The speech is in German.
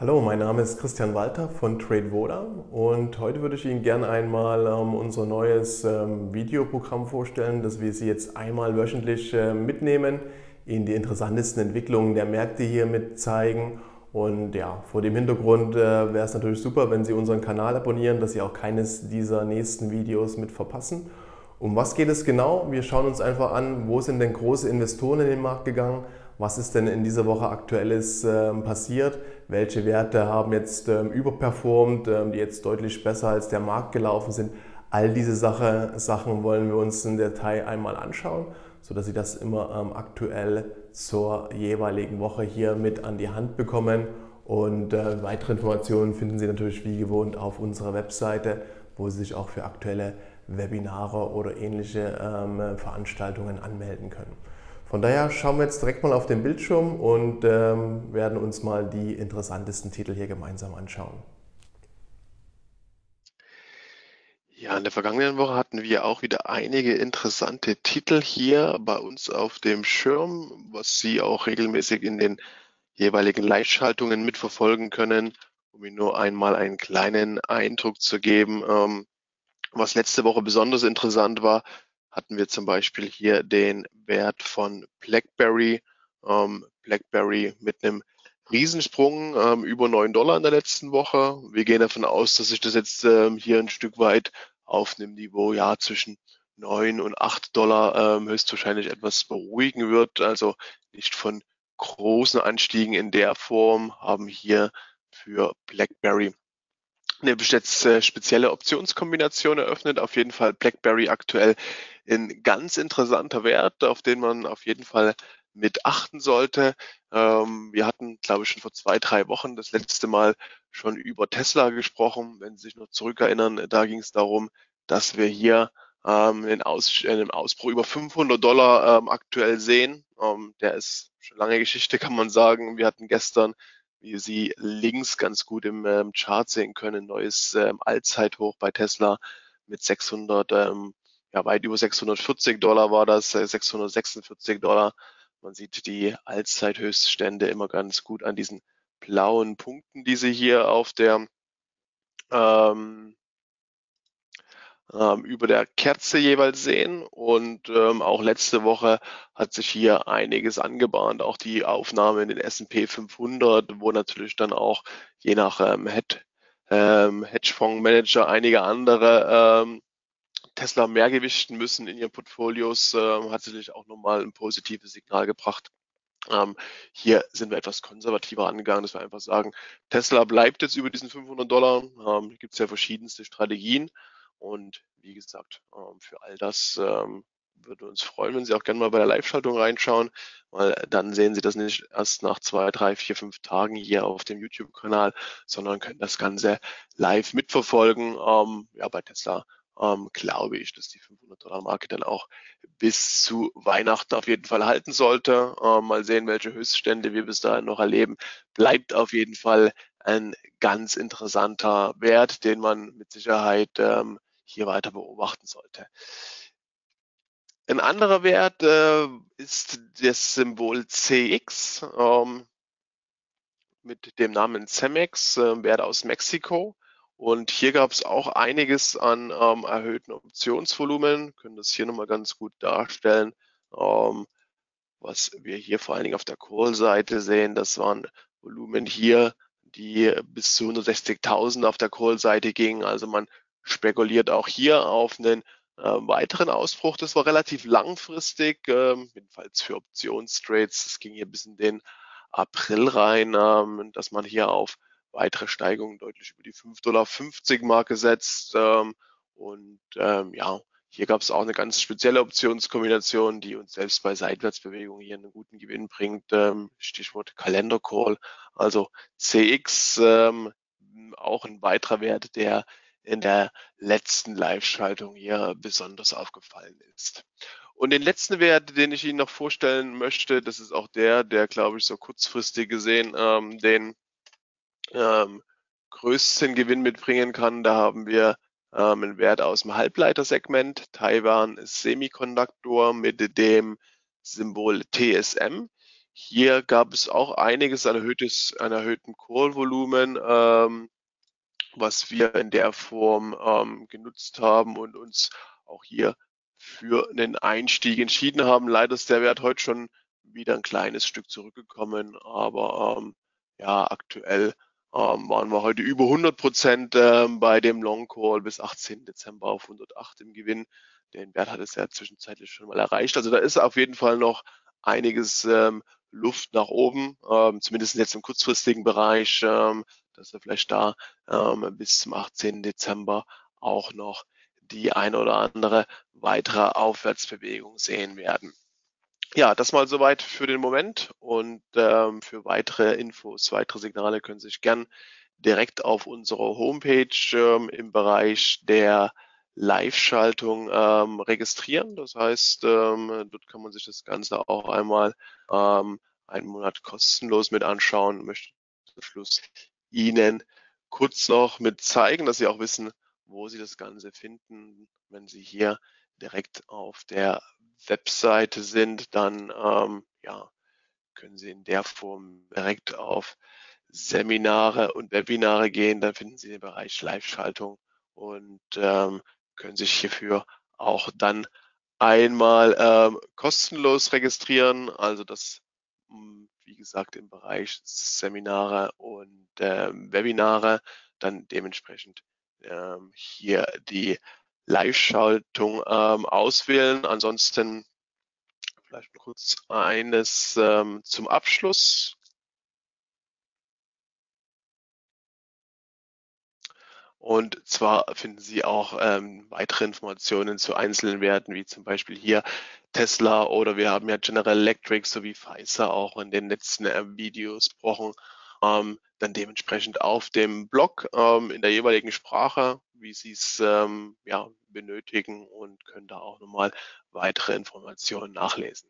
Hallo, mein Name ist Christian Walter von TradeVola und heute würde ich Ihnen gerne einmal unser neues Videoprogramm vorstellen, dass wir Sie jetzt einmal wöchentlich mitnehmen, Ihnen die interessantesten Entwicklungen der Märkte hier mit zeigen. Und ja, vor dem Hintergrund wäre es natürlich super, wenn Sie unseren Kanal abonnieren, dass Sie auch keines dieser nächsten Videos mit verpassen. Um was geht es genau? Wir schauen uns einfach an, wo sind denn große Investoren in den Markt gegangen, was ist denn in dieser Woche Aktuelles passiert, welche Werte haben jetzt überperformt, die jetzt deutlich besser als der Markt gelaufen sind. All diese Sachen wollen wir uns in Detail einmal anschauen, sodass Sie das immer aktuell zur jeweiligen Woche hier mit an die Hand bekommen. Und weitere Informationen finden Sie natürlich wie gewohnt auf unserer Webseite, wo Sie sich auch für aktuelle Webinare oder ähnliche Veranstaltungen anmelden können. Von daher schauen wir jetzt direkt mal auf den Bildschirm und werden uns mal die interessantesten Titel hier gemeinsam anschauen. Ja, in der vergangenen Woche hatten wir auch wieder einige interessante Titel hier bei uns auf dem Schirm, was Sie auch regelmäßig in den jeweiligen Live-Schaltungen mitverfolgen können, um Ihnen nur einmal einen kleinen Eindruck zu geben. Was letzte Woche besonders interessant war, hatten wir zum Beispiel hier den Wert von BlackBerry. BlackBerry mit einem Riesensprung, über $9 in der letzten Woche. Wir gehen davon aus, dass sich das jetzt hier ein Stück weit auf einem Niveau ja zwischen $9 und $8 höchstwahrscheinlich etwas beruhigen wird. Also nicht von großen Anstiegen in der Form, haben hier für BlackBerry eine spezielle Optionskombination eröffnet. Auf jeden Fall BlackBerry aktuell ein ganz interessanter Wert, auf den man auf jeden Fall mit achten sollte. Wir hatten, glaube ich, schon vor 2, 3 Wochen das letzte Mal schon über Tesla gesprochen. Wenn Sie sich noch zurückerinnern, da ging es darum, dass wir hier einen Ausbruch über $500 aktuell sehen. Der ist schon lange Geschichte, kann man sagen. Wir hatten gestern, wie Sie links ganz gut im Chart sehen können, ein neues Allzeithoch bei Tesla mit 600, ja, weit über $640 war das, $646. Man sieht die Allzeithöchststände immer ganz gut an diesen blauen Punkten, die Sie hier auf der über der Kerze jeweils sehen. Und auch letzte Woche hat sich hier einiges angebahnt, auch die Aufnahme in den S&P 500, wo natürlich dann auch je nach Hedgefondsmanager einige andere Tesla mehr gewichten müssen in ihren Portfolios, hat natürlich auch nochmal ein positives Signal gebracht. Hier sind wir etwas konservativer angegangen, dass wir einfach sagen, Tesla bleibt jetzt über diesen $500, da gibt es ja verschiedenste Strategien. Und wie gesagt, für all das würde uns freuen, wenn Sie auch gerne mal bei der Live-Schaltung reinschauen, weil dann sehen Sie das nicht erst nach 2, 3, 4, 5 Tagen hier auf dem YouTube-Kanal, sondern können das Ganze live mitverfolgen. Ja, bei Tesla glaube ich, dass die $500-Marke dann auch bis zu Weihnachten auf jeden Fall halten sollte. Mal sehen, welche Höchststände wir bis dahin noch erleben. Bleibt auf jeden Fall ein ganz interessanter Wert, den man mit Sicherheit hier weiter beobachten sollte. Ein anderer Wert ist das Symbol CX mit dem Namen CEMEX, Wert aus Mexiko. Und hier gab es auch einiges an erhöhten Optionsvolumen. Wir können das hier nochmal ganz gut darstellen. Was wir hier vor allen Dingen auf der Call-Seite sehen, das waren Volumen hier, die bis zu 160.000 auf der Call-Seite gingen. Also man spekuliert auch hier auf einen weiteren Ausbruch. Das war relativ langfristig, jedenfalls für Optionstrades. Das ging hier bis in den April rein, dass man hier auf weitere Steigungen deutlich über die $5,50-Marke setzt. Und ja, hier gab es auch eine ganz spezielle Optionskombination, die uns selbst bei Seitwärtsbewegungen hier einen guten Gewinn bringt. Stichwort Kalendercall, also CX, auch ein weiterer Wert, der in der letzten Live-Schaltung hier besonders aufgefallen ist. Und den letzten Wert, den ich Ihnen noch vorstellen möchte, das ist auch der glaube ich so kurzfristig gesehen den größten Gewinn mitbringen kann. Da haben wir einen Wert aus dem Halbleitersegment, Taiwan Semiconductor mit dem Symbol TSM. Hier gab es auch einiges an erhöhten Call-Volumen, was wir in der Form genutzt haben und uns auch hier für einen Einstieg entschieden haben. Leider ist der Wert heute schon wieder ein kleines Stück zurückgekommen, aber ja, aktuell waren wir heute über 100% bei dem Long Call bis 18. Dezember auf 108 im Gewinn. Den Wert hat es ja zwischenzeitlich schon mal erreicht. Also da ist auf jeden Fall noch einiges Luft nach oben, zumindest jetzt im kurzfristigen Bereich, dass wir vielleicht da bis zum 18. Dezember auch noch die ein oder andere weitere Aufwärtsbewegung sehen werden. Ja, das mal soweit für den Moment, und für weitere Infos, weitere Signale können Sie sich gern direkt auf unserer Homepage im Bereich der Live-Schaltung registrieren. Das heißt, dort kann man sich das Ganze auch einmal einen Monat kostenlos mit anschauen. Ich möchte zum Schluss Ihnen kurz noch mit zeigen, dass Sie auch wissen, wo Sie das Ganze finden. Wenn Sie hier direkt auf der Webseite sind, dann ja, können Sie in der Form direkt auf Seminare und Webinare gehen. Dann finden Sie den Bereich Live-Schaltung und können sich hierfür auch dann einmal kostenlos registrieren. Also das, wie gesagt, im Bereich Seminare und Webinare, dann dementsprechend hier die Live-Schaltung auswählen. Ansonsten vielleicht kurz eines zum Abschluss. Und zwar finden Sie auch weitere Informationen zu einzelnen Werten, wie zum Beispiel hier Tesla, oder wir haben ja General Electric sowie Pfizer auch in den letzten Videos besprochen. Dann dementsprechend auf dem Blog in der jeweiligen Sprache, wie Sie es ja, benötigen, und können da auch nochmal weitere Informationen nachlesen.